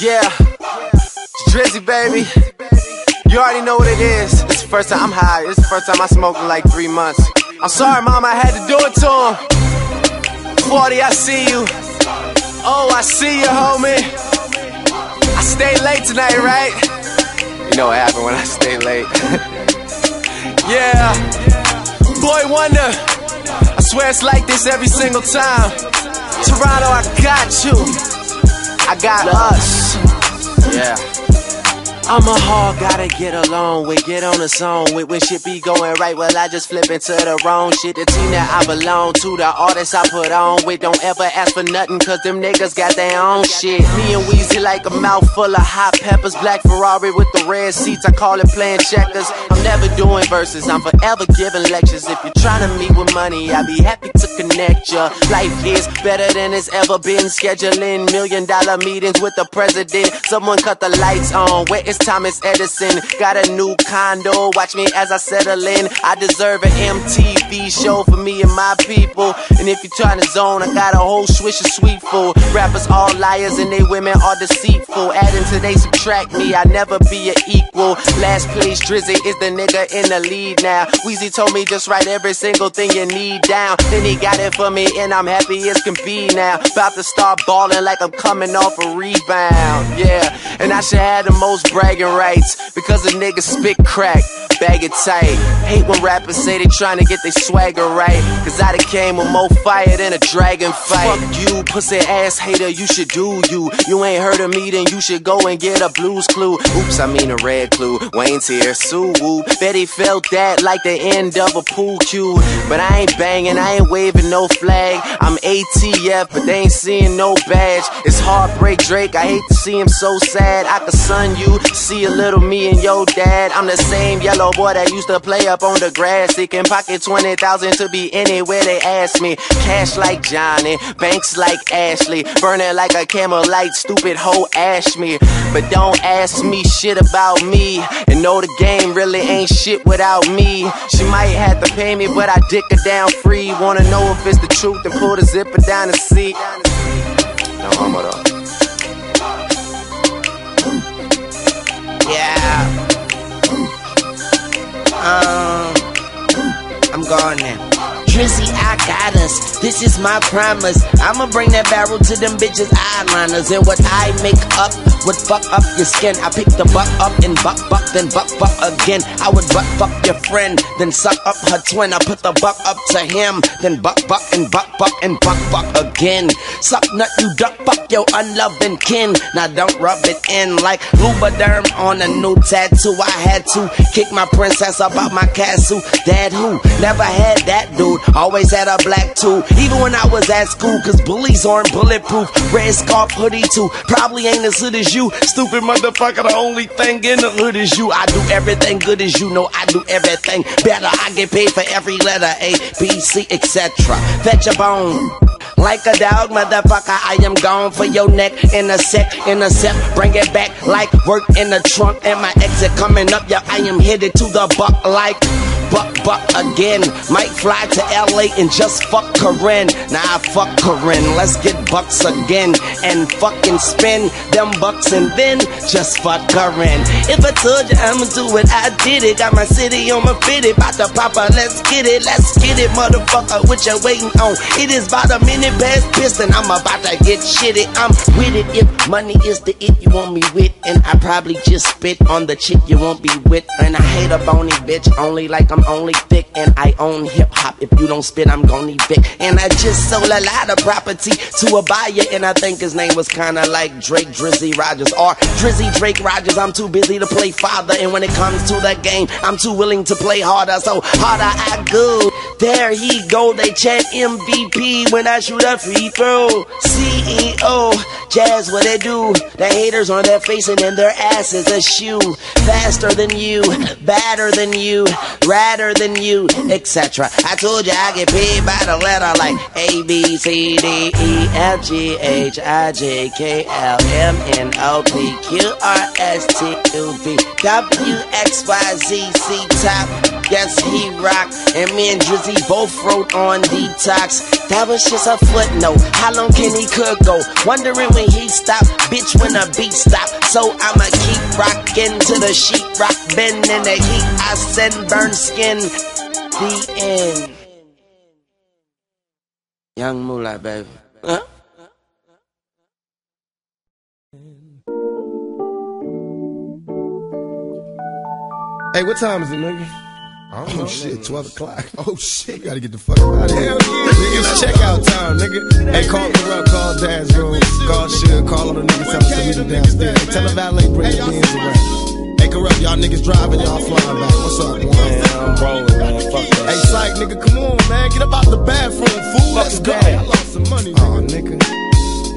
Yeah, Drizzy, baby. You already know what it is. It's the first time I'm high. It's the first time I smoked in like 3 months. I'm sorry, Mom, I had to do it to him. 40, I see you. Oh, I see you, homie. I stay late tonight, right? You know what happened when I stay late. Yeah, boy wonder. I swear it's like this every single time. Toronto, I got you. I got us. Yeah. I'm a hog, gotta get along with, get on the zone with. When shit be going right, well I just flip into the wrong shit. The team that I belong to, the artists I put on with. Don't ever ask for nothing, cause them niggas got their own shit. Me and Weezy like a mouthful of hot peppers. Black Ferrari with the red seats, I call it playing checkers. I'm never doing verses, I'm forever giving lectures. If you're trying to meet with money, I'd be happy to connect ya. Life is better than it's ever been. Scheduling $1 million meetings with the president. Someone cut the lights on, where is Thomas Edison? Got a new condo, watch me as I settle in. I deserve an MTV show for me and my people. And if you trying to zone, I got a whole swish of sweet food. Rappers all liars and they women are deceitful. Adding to they subtract me, I never be an equal. Last place Drizzy is the nigga in the lead now. Weezy told me just write every single thing you need down. Then he got it for me and I'm happy as can be now. About to start balling like I'm coming off a rebound. Yeah, and I should have the most breath bragging rights, because a nigga spit crack, bag it tight. Hate when rappers say they tryna get their swagger right, cause I done came with more fire than a dragon fight. Fuck you, pussy ass hater, you should do you. You ain't heard of me, then you should go and get a blues clue. Oops, I mean a red clue. Wayne's here, Sue Woo. Betty felt that like the end of a pool cue. But I ain't banging, I ain't waving no flag. I'm ATF, but they ain't seeing no badge. It's Heartbreak Drake, I hate to see him so sad. I could sun you, see a little me and your dad. I'm the same yellow boy that used to play up on the grass. They can pocket 20,000 to be anywhere they ask me. Cash like Johnny, banks like Ashley. Burning like a camel light, stupid hoe ash me. But don't ask me shit about me. And know the game really ain't shit without me. She might have to pay me, but I dick her down free. Wanna know if it's the truth, then pull the zipper down and see. No homo though. Yeah. I'm gone now. Drizzy, I got us. This is my promise. I'ma bring that barrel to them bitches' eyeliners. And what I make up would fuck up your skin. I pick the buck up and buck, then buck again. I would buck your friend, then suck up her twin. I put the buck up to him, then buck and buck and buck again. Suck nut, you duck, fuck your unloving kin. Now don't rub it in like Luberderm on a new tattoo. I had to kick my princess up out my castle. Dad who? Never had that dude. Always had a black too, even when I was at school. Cause bullies aren't bulletproof. Red scarf hoodie too, probably ain't as hood as you, stupid motherfucker. The only thing in the hood is you. I do everything good as you know. I do everything better. I get paid for every letter, A, B, C, etc. Fetch a bone like a dog, motherfucker. I am gone for your neck in a sec. Intercept, bring it back like work in the trunk. And my exit coming up, yeah. I am headed to the buck like buck again. Might fly to L.A. and just fuck Corinne. Nah, fuck Corinne. Let's get bucks again and fucking spend them bucks and then just fuck Corinne. If I told you I'ma do it, I did it. Got my city on my fitted, about to pop up. Let's get it, motherfucker. What you waiting on? It is about a minute past piston. I'm about to get shitty. I'm with it. If money is the it you want me with, and I probably just spit on the chick you won't be with. And I hate a bony bitch only like I'm only thick, and I own hip-hop. If you don't spit, I'm gon' evict. And I just sold a lot of property to a buyer, and I think his name was kinda like Drake Drizzy Rogers or Drizzy Drake Rogers. I'm too busy to play father, and when it comes to that game, I'm too willing to play harder. So harder I go. There he go. They chant MVP when I shoot a free throw. CEO Jazz, what they do? The haters on their face and in their ass is a shoe. Faster than you, badder than you, better than you, etc. I told you I get paid by the letter like A, B, C, D, E, F, G, H, I, J, K, L, M, N, O, P, Q, R, S, T, U, V, W, X, Y, Z, C, top. Yes, he rocked. And me and Drizzy both wrote on detox. That was just a footnote. How long can he cook go? Wondering when when he stop, bitch when the beat stop. So I'ma keep rockin' to the sheetrock bend. In the heat I send burn skin. The end. Young Moolah, baby. Huh? Hey, what time is it, nigga? I don't know. Shit, 12 o'clock. Oh, shit, you gotta get the fuck out of here. Hell yeah. Niggas, checkout time, nigga. Hey, call Corrupt, call Dad's Room, call Sugar, call all the niggas out to meet them downstairs. Tell them valet, bring the hands around. Hey, Corrupt, y'all niggas driving, y'all flying back. What's up, man? I'm rolling, man. Fuck that. Hey, Psych, nigga, come on, man. Get up out the bathroom, fool. Let's go. I lost some money, nigga.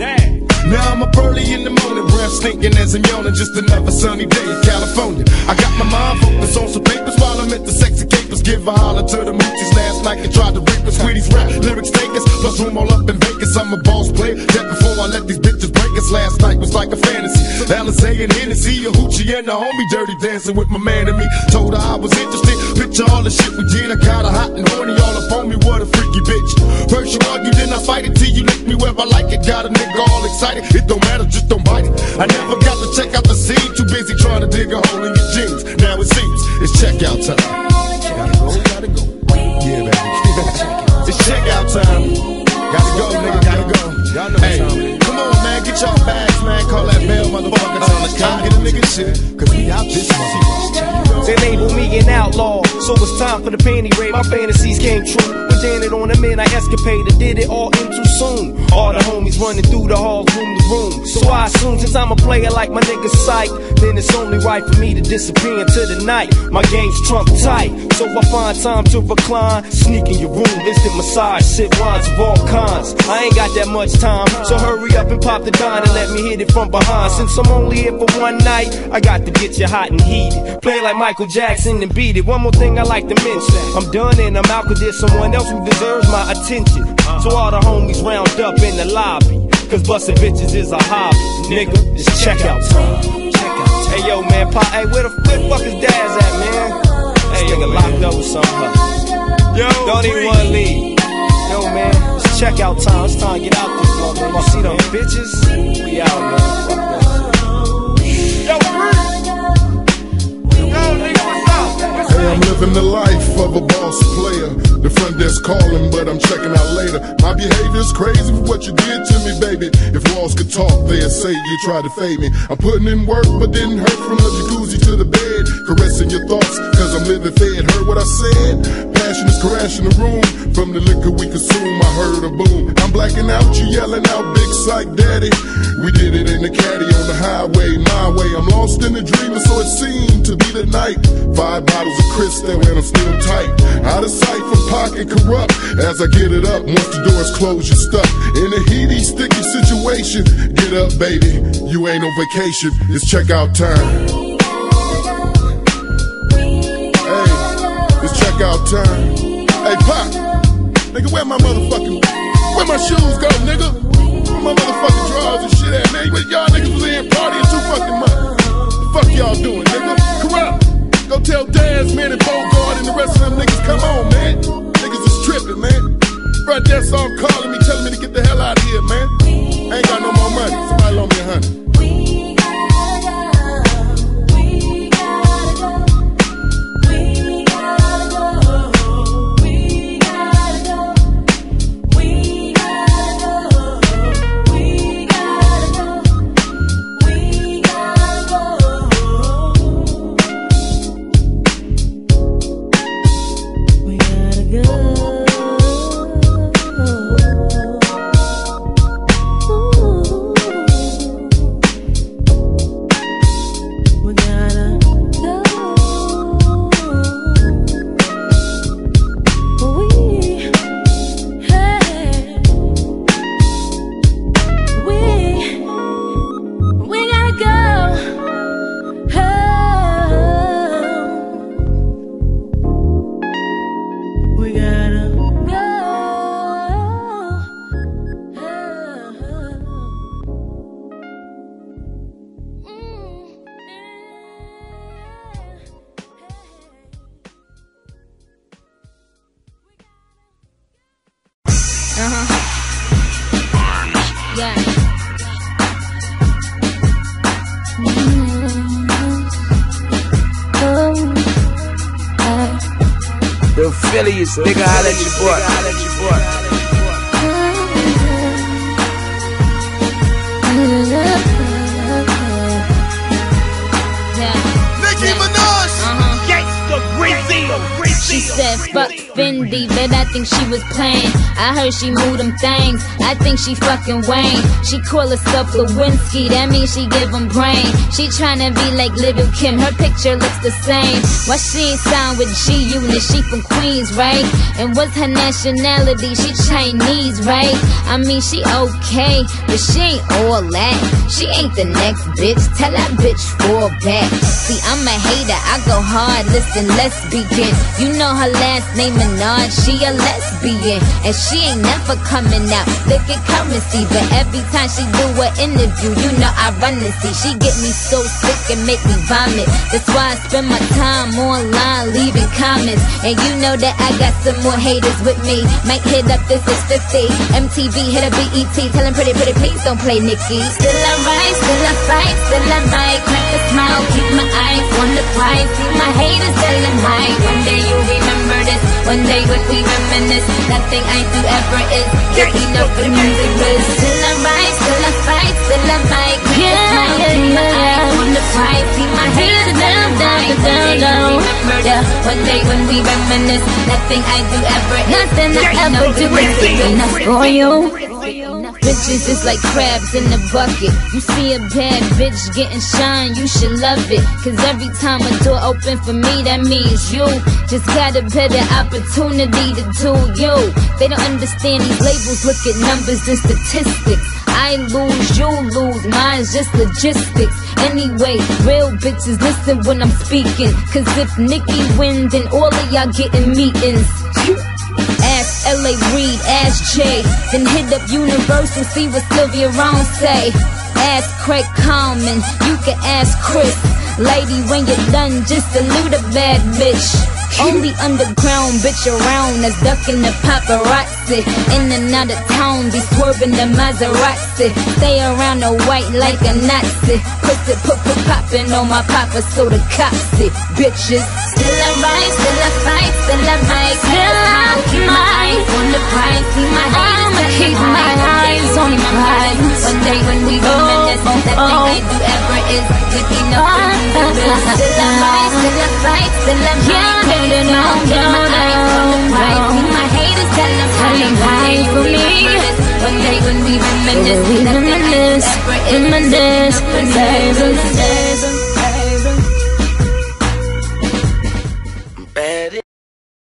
Dad. Now I'm up early in the morning, breath stinking as I'm yawning. Just another sunny day in California. I got my mind focused on some papers while I'm at the sexy capers. Give a holler to the moochies last night and tried to rape us. Sweeties rap, lyrics takers, plus room all up in Vegas. I'm a boss player, dead before I let these bitches break us. Last night was like a fantasy. Alize and Hennessy, a hoochie and a homie, dirty dancing with my man and me. Told her I was interested, picture all the shit we did. I got her hot and horny all up on me, what a freaky bitch. First you argue, then I fight it till you lick me where I like it. Got a nigga all excited. It don't matter, just don't bite it. I never got to check out the scene. Too busy trying to dig a hole in your jeans. Now it seems it's checkout time. Gotta go, yeah, baby. It's checkout time. Gotta go, nigga, gotta go. Hey, come on, man, get your bags, man. Call that bell, motherfucker. Time to get a nigga shit, cause we out this month. They label me an outlaw, so it's time for the panty raid. My fantasies came true. Janet on the men I escapaded, did it all in too soon. All the homies running through the hall, room to room. So I assume since I'm a player like my nigga Psych, then it's only right for me to disappear into the night. My game's trump tight, so I find time to recline. Sneak in your room, instant massage, sip wines of all kinds. I ain't got that much time, so hurry up and pop the dime and let me hit it from behind. Since I'm only here for one night, I got to get you hot and heated. Play like Michael Jackson and beat it. One more thing I like to mention, I'm done and I'm out cause there's someone else who deserves my attention. So all the homies round up in the lobby, cause busting bitches is a hobby. Nigga, it's checkout time. Hey yo man, hey where the fuck is Daz at, man? Hey nigga locked up with something. Yo, don't even wanna leave. Yo man, it's checkout time. It's time to get out this motherfucker. You see them bitches? We out, man. Fuck that. Yo, free. Yo, nigga, what's up? What's up? Hey, I'm living the life of a boss player. The front desk calling, but I'm checking out later. My behavior's crazy for what you did to me, baby. If walls could talk, they'd say you tried to fade me. I'm putting in work, but didn't hurt. From the jacuzzi to the bed, caressing your thoughts, cause I'm living fed. Heard what I said? Passion is crashing the room. From the liquor we consume, I heard a boom. I'm blacking out, you yelling out, big psych daddy. We did it in the caddy on the highway, my way. I'm lost in the dream, and so it seemed to be the night. 5 bottles of Cristal, and I'm still tight. Out of sight from pocket corrupt. As I get it up, once the door's closed, you're stuck in a heaty, sticky situation. Get up, baby, you ain't on vacation. It's checkout time. Hey, it's checkout time. Hey, Pop, nigga, where my shoes go, nigga? Where my motherfucking drawers and shit at, man? But y'all niggas was in partying too fucking much. The fuck y'all doing, nigga? Corrupt. Go tell Daz, man, and Bogart and the rest of them niggas, come on, man. Niggas is tripping, man. Right there, all calling me, telling me to get the hell out of here, man. I ain't got no more money. Somebody loan me $100. Phillies, nigga, holla at your boy. Nicki Minaj, Gangsta Grizzly. She said, fuck Fendi, but I think she was playing. I heard she moved them things, I think she fucking Wayne. She call herself Lewinsky, that means she give them brain. She tryna be like Lil' Kim, her picture looks the same. Why she ain't signed with G-Unit, she from Queens, right? And what's her nationality, she Chinese, right? I mean, she okay, but she ain't all that. She ain't the next bitch, tell that bitch fall back. See, I'm a hater, I go hard, listen, let's begin. You know her last name Minaj, she a lesbian, and she ain't never coming out. Look at currency, but every time she do an interview, you know I run to see. She get me so sick and make me vomit. That's why I spend my time online leaving comments. And you know that I got some more haters with me. Might hit up this is 50. MTV hit a BET, tellin' pretty pretty please don't play Nicki. Still I rise, still I fight, still I might crack a smile, keep my eyes on the prize. See my haters telling mine. One day you remember this, one day when we reminisce. Nothing I do ever is getting up with music is. Still I rise, still I fight, still I might crack a smile, keep my eyes on the prize. See my haters telling mine. One day you remember this, one day when we reminisce. Nothing I do ever is nothing I ever do is enough for you. Bitches is like crabs in the bucket. You see a bad bitch getting shine, you should love it. Cause every time a door open for me, that means you just got a better opportunity to do you. They don't understand these labels, look at numbers and statistics. I lose, you lose, mine's just logistics. Anyway, real bitches listen when I'm speaking. Cause if Nicki wins, then all of y'all getting meetings. Ask L.A. Reid, ask Jay, then hit up Universal, see what Sylvia Ron say. Ask Craig Coleman, you can ask Chris. Lady, when you're done, just salute a bad bitch. Only underground bitch around that's ducking the paparazzi. In and out of town, be swerving the Maserati. Stay around the white like a Nazi. Pussy popping on my papa, so the cops it, bitches. Still I rise, still I fight, still I might. Still I keep my eyes on the prize. I'ma keep my eyes on the prize. One day when we reminisce, nothing I do ever is good enough for me to miss. Still I rise, still I fight, still I might. No, no, no, no, my haters tell them how they hide from me. One day when we reminisce, nothing I do ever is good enough for me to miss.